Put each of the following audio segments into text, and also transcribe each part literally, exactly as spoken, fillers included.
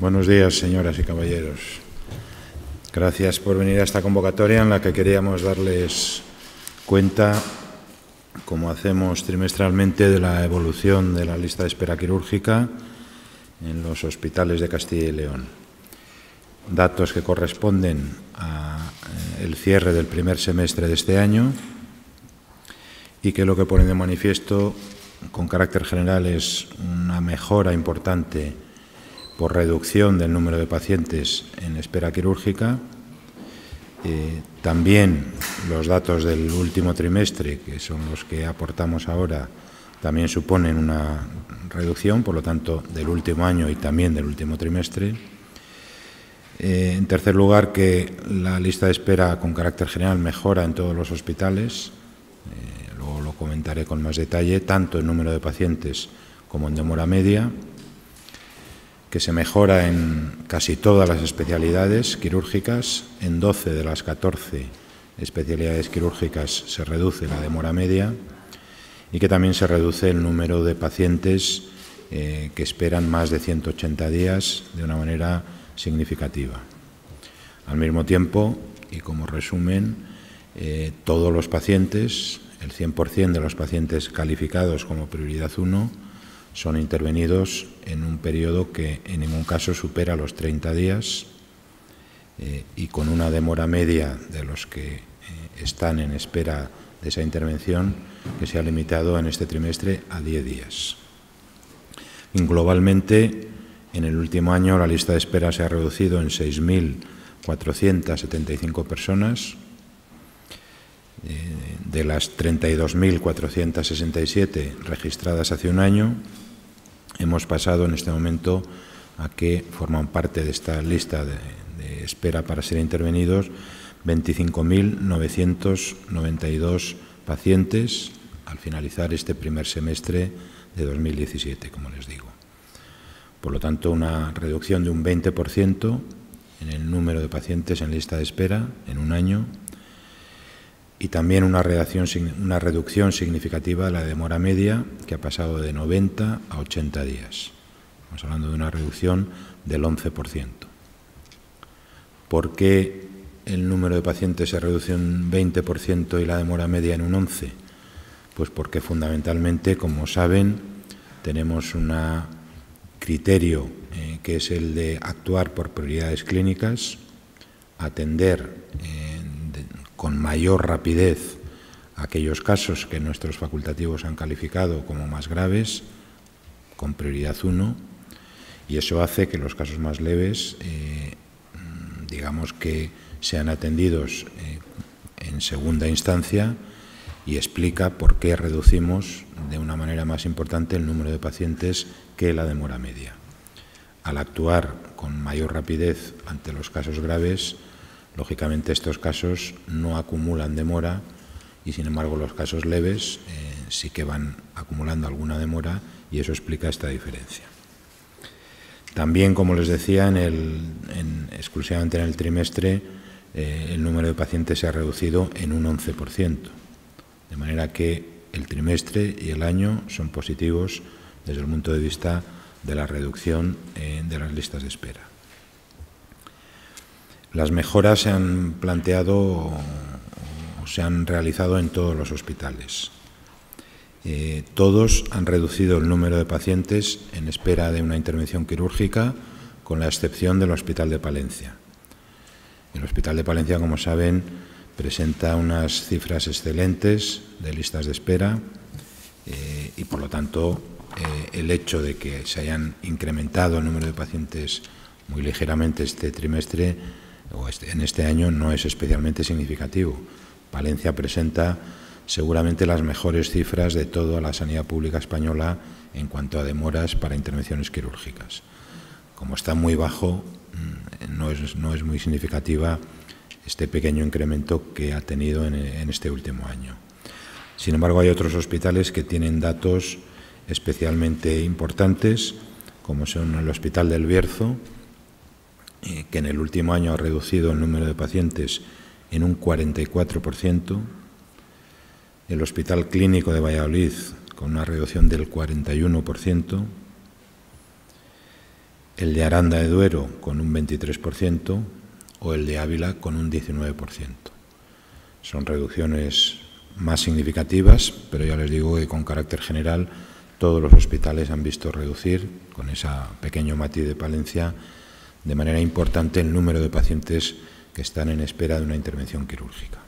Buenos días, señoras y caballeros. Gracias por venir a esta convocatoria en la que queríamos darles cuenta, como hacemos trimestralmente, de la evolución de la lista de espera quirúrgica en los hospitales de Castilla y León. Datos que corresponden al cierre del primer semestre de este año y que lo que ponen de manifiesto, con carácter general, es una mejora importante por reducción del número de pacientes en espera quirúrgica. Eh, también los datos del último trimestre, que son los que aportamos ahora, también suponen una reducción, por lo tanto, del último año y también del último trimestre. Eh, en tercer lugar, que la lista de espera con carácter general mejora en todos los hospitales. Eh, luego lo comentaré con más detalle, tanto en número de pacientes como en demora media, que se mejora en casi todas las especialidades quirúrgicas. En doce de las catorce especialidades quirúrgicas se reduce la demora media y que también se reduce el número de pacientes eh, que esperan más de ciento ochenta días de una manera significativa. Al mismo tiempo, y como resumen, eh, todos los pacientes, el cien por cien de los pacientes calificados como prioridad uno, son intervenidos en un periodo que en ningún caso supera los treinta días eh, y con una demora media de los que eh, están en espera de esa intervención que se ha limitado en este trimestre a diez días. Globalmente, en el último año la lista de espera se ha reducido en seis mil cuatrocientas setenta y cinco personas, eh, de las treinta y dos mil cuatrocientas sesenta y siete registradas hace un año. Hemos pasado en este momento a que forman parte de esta lista de, de espera para ser intervenidos veinticinco mil novecientos noventa y dos pacientes al finalizar este primer semestre de dos mil diecisiete, como les digo. Por lo tanto, una reducción de un veinte por ciento en el número de pacientes en lista de espera en un año y también una reducción, una reducción significativa de la demora media, que ha pasado de noventa a ochenta días. Estamos hablando de una reducción del once por ciento. ¿Por qué el número de pacientes se reduce un veinte por ciento y la demora media en un once por ciento? Pues porque fundamentalmente, como saben, tenemos un criterio eh, que es el de actuar por prioridades clínicas, atender eh, con mayor rapidez aquellos casos que nuestros facultativos han calificado como más graves, con prioridad uno, y eso hace que los casos más leves, eh, digamos que sean atendidos eh, en segunda instancia, y explica por qué reducimos de una manera más importante el número de pacientes que la demora media. Al actuar con mayor rapidez ante los casos graves, lógicamente estos casos no acumulan demora y, sin embargo, los casos leves eh, sí que van acumulando alguna demora y eso explica esta diferencia. También, como les decía, en el, en, exclusivamente en el trimestre, eh, el número de pacientes se ha reducido en un once por ciento, de manera que el trimestre y el año son positivos desde el punto de vista de la reducción eh, de las listas de espera. Las mejoras se han planteado o se han realizado en todos los hospitales. Eh, todos han reducido el número de pacientes en espera de una intervención quirúrgica, con la excepción del Hospital de Palencia. El Hospital de Palencia, como saben, presenta unas cifras excelentes de listas de espera eh, y, por lo tanto, eh, el hecho de que se hayan incrementado el número de pacientes muy ligeramente este trimestre o este, en este año no es especialmente significativo. Palencia presenta seguramente las mejores cifras de toda la sanidad pública española en cuanto a demoras para intervenciones quirúrgicas. Como está muy bajo, no es, no es muy significativa este pequeño incremento que ha tenido en, en este último año. Sin embargo, hay otros hospitales que tienen datos especialmente importantes, como son el Hospital del Bierzo, que en el último año ha reducido el número de pacientes en un cuarenta y cuatro por ciento, el Hospital Clínico de Valladolid con una reducción del cuarenta y uno por ciento, el de Aranda de Duero con un veintitrés por ciento o el de Ávila con un diecinueve por ciento. Son reducciones más significativas, pero ya les digo que con carácter general todos los hospitales han visto reducir, con ese pequeño matiz de Palencia, de manera importante el número de pacientes que están en espera de una intervención quirúrgica.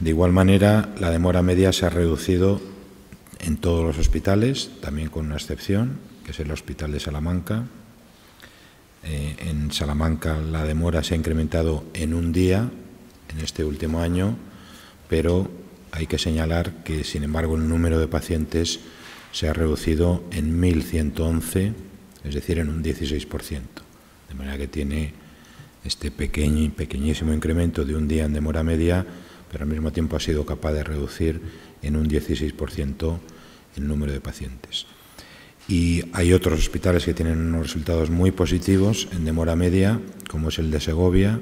De igual manera, la demora media se ha reducido en todos los hospitales, también con una excepción, que es el Hospital de Salamanca. Eh, en Salamanca la demora se ha incrementado en un día en este último año, pero hay que señalar que, sin embargo, el número de pacientes se ha reducido en mil ciento once, es decir, en un dieciséis por ciento, de manera que tiene este pequeño, pequeñísimo incremento de un día en demora media, pero al mismo tiempo ha sido capaz de reducir en un dieciséis por ciento el número de pacientes. Y hay otros hospitales que tienen unos resultados muy positivos en demora media, como es el de Segovia,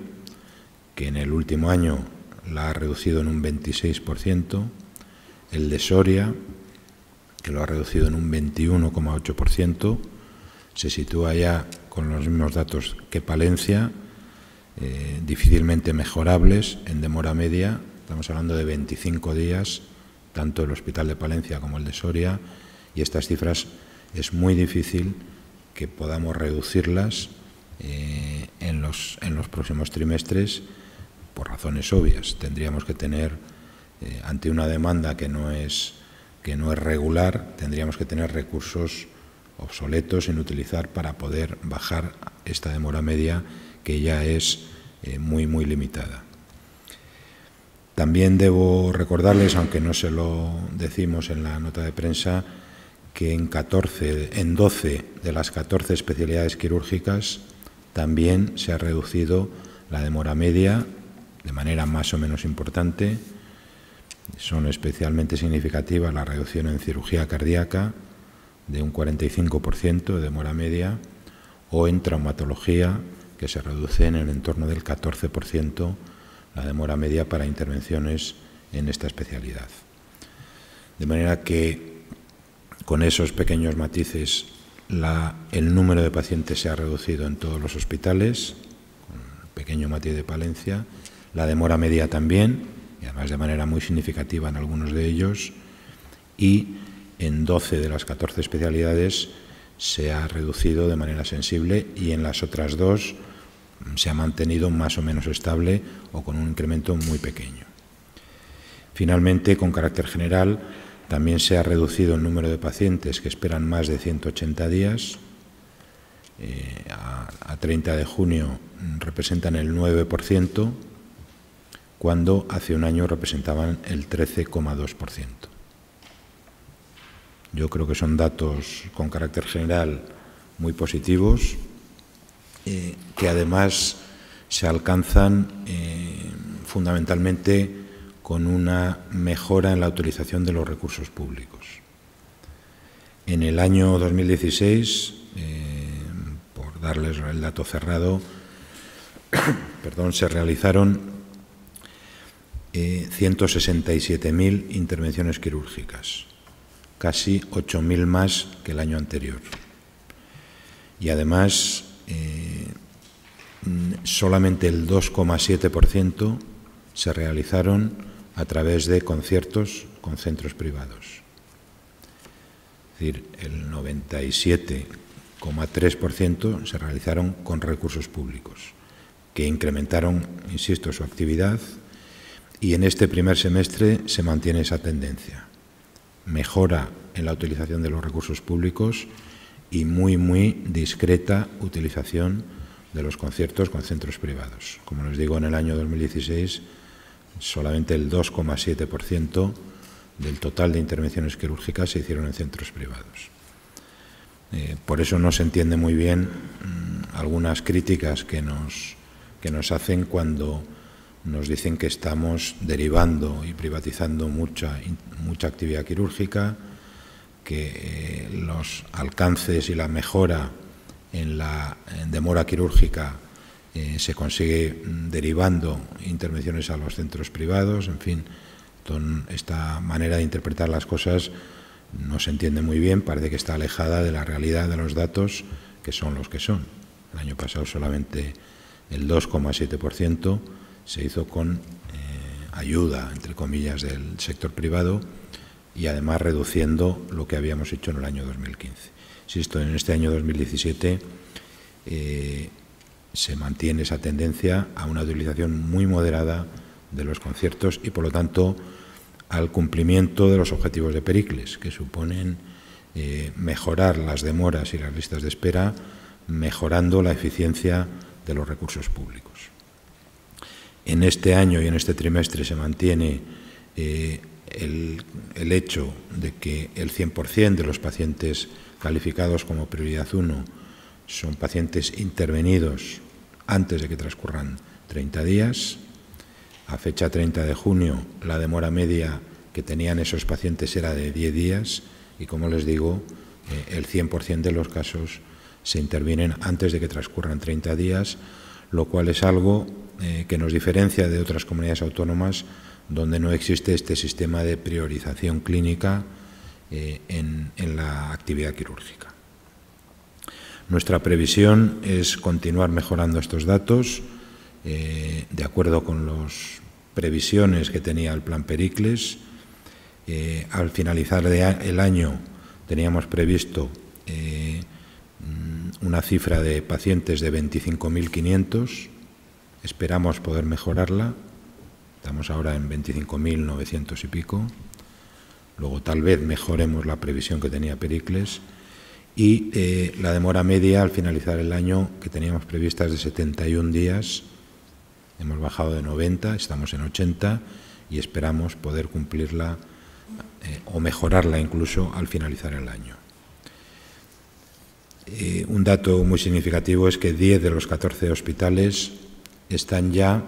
que en el último año la ha reducido en un veintiséis por ciento, el de Soria, que lo ha reducido en un veintiuno coma ocho por ciento, se sitúa ya con los mismos datos que Palencia, eh, difícilmente mejorables en demora media. Estamos hablando de veinticinco días, tanto el Hospital de Palencia como el de Soria, y estas cifras es muy difícil que podamos reducirlas eh, en los, en los próximos trimestres, por razones obvias. Tendríamos que tener, eh, ante una demanda que no es, que no es regular, tendríamos que tener recursos obsoletos sin utilizar para poder bajar esta demora media, que ya es eh, muy, muy limitada. También debo recordarles, aunque no se lo decimos en la nota de prensa, que en, catorce, en doce de las catorce especialidades quirúrgicas también se ha reducido la demora media de manera más o menos importante. Son especialmente significativas la reducción en cirugía cardíaca, de un cuarenta y cinco por ciento de demora media, o en traumatología, que se reduce en el entorno del catorce por ciento la demora media para intervenciones en esta especialidad. De manera que, con esos pequeños matices, la, el número de pacientes se ha reducido en todos los hospitales, con un pequeño matiz de Palencia, la demora media también, y además de manera muy significativa en algunos de ellos, y en doce de las catorce especialidades se ha reducido de manera sensible y en las otras dos se ha mantenido más o menos estable o con un incremento muy pequeño. Finalmente, con carácter general, también se ha reducido el número de pacientes que esperan más de ciento ochenta días. Eh, a, a treinta de junio representan el nueve por ciento, cuando hace un año representaban el trece coma dos por ciento. Yo creo que son datos con carácter general muy positivos, eh, que además se alcanzan eh, fundamentalmente con una mejora en la utilización de los recursos públicos. En el año dos mil dieciséis, eh, por darles el dato cerrado, perdón, se realizaron eh, ciento sesenta y siete mil intervenciones quirúrgicas, casi ocho mil más que el año anterior. Y además, eh, solamente el dos coma siete por ciento se realizaron a través de conciertos con centros privados. Es decir, el noventa y siete coma tres por ciento se realizaron con recursos públicos, que incrementaron, insisto, su actividad, y en este primer semestre se mantiene esa tendencia. Mejora en la utilización de los recursos públicos y muy, muy discreta utilización de los conciertos con centros privados. Como les digo, en el año dos mil dieciséis solamente el dos coma siete por ciento del total de intervenciones quirúrgicas se hicieron en centros privados. Eh, por eso no se entiende muy bien mmm, algunas críticas que nos, que nos hacen cuando nos dicen que estamos derivando y privatizando mucha, mucha actividad quirúrgica, que eh, los alcances y la mejora en la en demora quirúrgica eh, se consigue derivando intervenciones a los centros privados. En fin, ton, esta manera de interpretar las cosas no se entiende muy bien, parece que está alejada de la realidad de los datos que son los que son. El año pasado solamente el dos coma siete por ciento se hizo con eh, ayuda, entre comillas, del sector privado y además reduciendo lo que habíamos hecho en el año dos mil quince. Insisto, en este año dos mil diecisiete eh, se mantiene esa tendencia a una utilización muy moderada de los conciertos y, por lo tanto, al cumplimiento de los objetivos de Pericles, que suponen eh, mejorar las demoras y las listas de espera, mejorando la eficiencia de los recursos públicos. En este año y en este trimestre se mantiene eh, el, el hecho de que el cien por cien de los pacientes calificados como prioridad uno son pacientes intervenidos antes de que transcurran treinta días. A fecha treinta de junio, la demora media que tenían esos pacientes era de diez días y, como les digo, eh, el cien por cien de los casos se intervienen antes de que transcurran treinta días, lo cual es algo eh, que nos diferencia de otras comunidades autónomas donde no existe este sistema de priorización clínica eh, en, en la actividad quirúrgica. Nuestra previsión es continuar mejorando estos datos, Eh, de acuerdo con las previsiones que tenía el Plan Pericles. Eh, al finalizar el año teníamos previsto eh, una cifra de pacientes de veinticinco mil quinientos, esperamos poder mejorarla, estamos ahora en veinticinco mil novecientos y pico, luego tal vez mejoremos la previsión que tenía Pericles. Y eh, la demora media al finalizar el año, que teníamos previstas de setenta y un días, hemos bajado de noventa, estamos en ochenta y esperamos poder cumplirla eh, o mejorarla incluso al finalizar el año. Eh, un dato muy significativo es que diez de los catorce hospitales están ya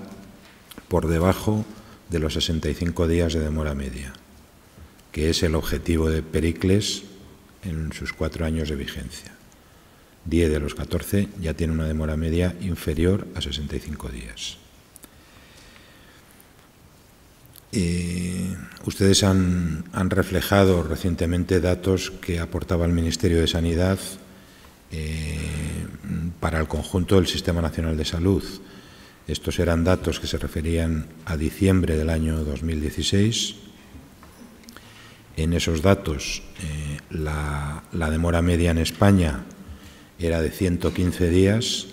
por debajo de los sesenta y cinco días de demora media, que es el objetivo de Pericles en sus cuatro años de vigencia. diez de los catorce ya tienen una demora media inferior a sesenta y cinco días. Eh, ustedes han, han reflejado recientemente datos que aportaba el Ministerio de Sanidad eh, para el conjunto del Sistema Nacional de Salud. Estos eran datos que se referían a diciembre del año dos mil dieciséis. En esos datos, eh, la, la demora media en España era de ciento quince días,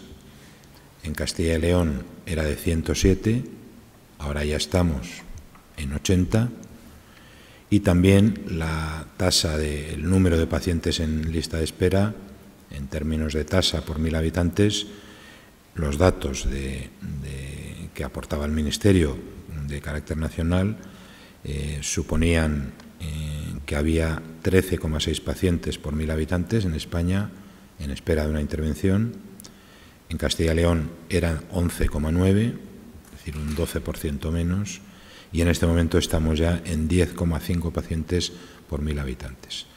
en Castilla y León era de ciento siete, ahora ya estamos en ochenta, y también la tasa del número de pacientes en lista de espera, en términos de tasa por mil habitantes, los datos de, de, que aportaba el Ministerio de carácter nacional eh, suponían Eh, que había trece coma seis pacientes por mil habitantes en España en espera de una intervención. En Castilla y León eran once coma nueve, es decir, un doce por ciento menos, y en este momento estamos ya en diez coma cinco pacientes por mil habitantes.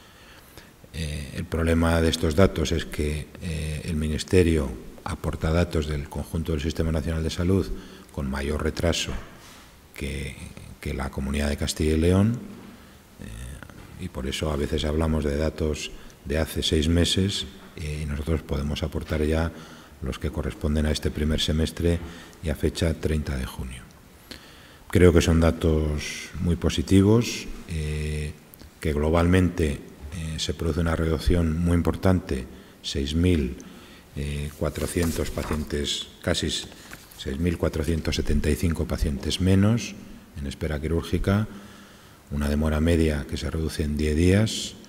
Eh, el problema de estos datos es que eh, el Ministerio aporta datos del conjunto del Sistema Nacional de Salud con mayor retraso que, que la Comunidad de Castilla y León, y por eso a veces hablamos de datos de hace seis meses y nosotros podemos aportar ya los que corresponden a este primer semestre y a fecha treinta de junio. Creo que son datos muy positivos, eh, que globalmente eh, se produce una reducción muy importante, seis mil cuatrocientos pacientes, casi seis mil cuatrocientos setenta y cinco pacientes menos en espera quirúrgica, una demora media que se reduce en diez días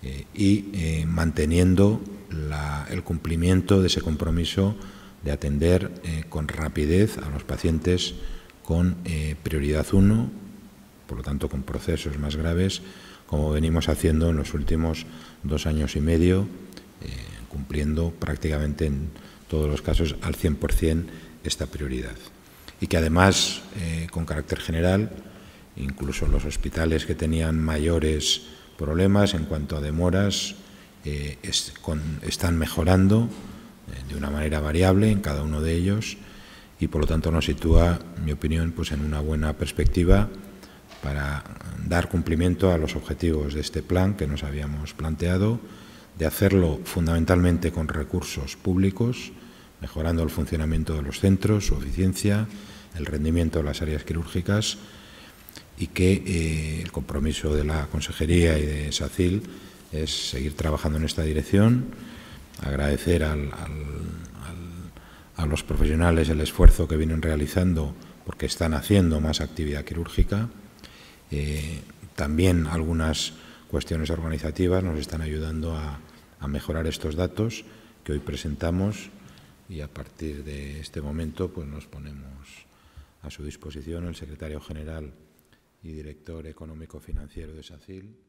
eh, y eh, manteniendo la, el cumplimiento de ese compromiso de atender eh, con rapidez a los pacientes con eh, prioridad uno, por lo tanto con procesos más graves, como venimos haciendo en los últimos dos años y medio, eh, cumpliendo prácticamente en todos los casos al cien por cien esta prioridad. Y que además, eh, con carácter general, incluso los hospitales que tenían mayores problemas en cuanto a demoras eh, es, con, están mejorando eh, de una manera variable en cada uno de ellos y, por lo tanto, nos sitúa, en mi opinión, pues en una buena perspectiva para dar cumplimiento a los objetivos de este plan que nos habíamos planteado, de hacerlo fundamentalmente con recursos públicos, mejorando el funcionamiento de los centros, su eficiencia, el rendimiento de las áreas quirúrgicas, y que eh, el compromiso de la Consejería y de Sacyl es seguir trabajando en esta dirección, agradecer al, al, al, a los profesionales el esfuerzo que vienen realizando porque están haciendo más actividad quirúrgica. Eh, también algunas cuestiones organizativas nos están ayudando a, a mejorar estos datos que hoy presentamos y a partir de este momento pues nos ponemos a su disposición el secretario general y director económico financiero de Sacyl.